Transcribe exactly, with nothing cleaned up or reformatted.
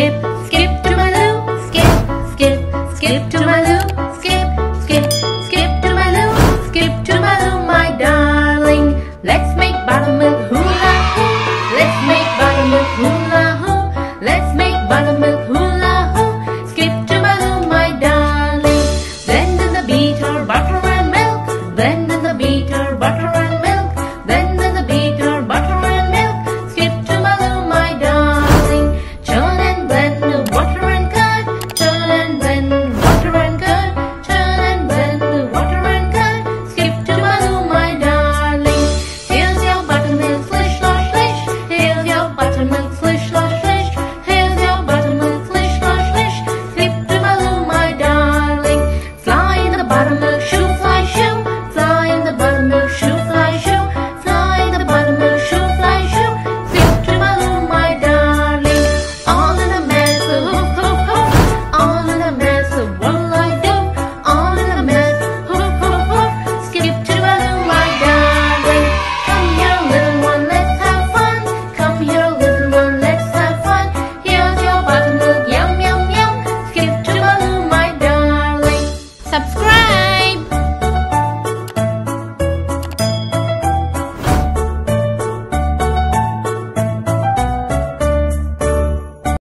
Skip, skip to my Lou. Skip, skip, skip to my Lou. Skip, skip, skip to my Lou. Skip to my Lou, my darling. Let's make buttermilk hula hoop. Let's make buttermilk hula hoop. Let's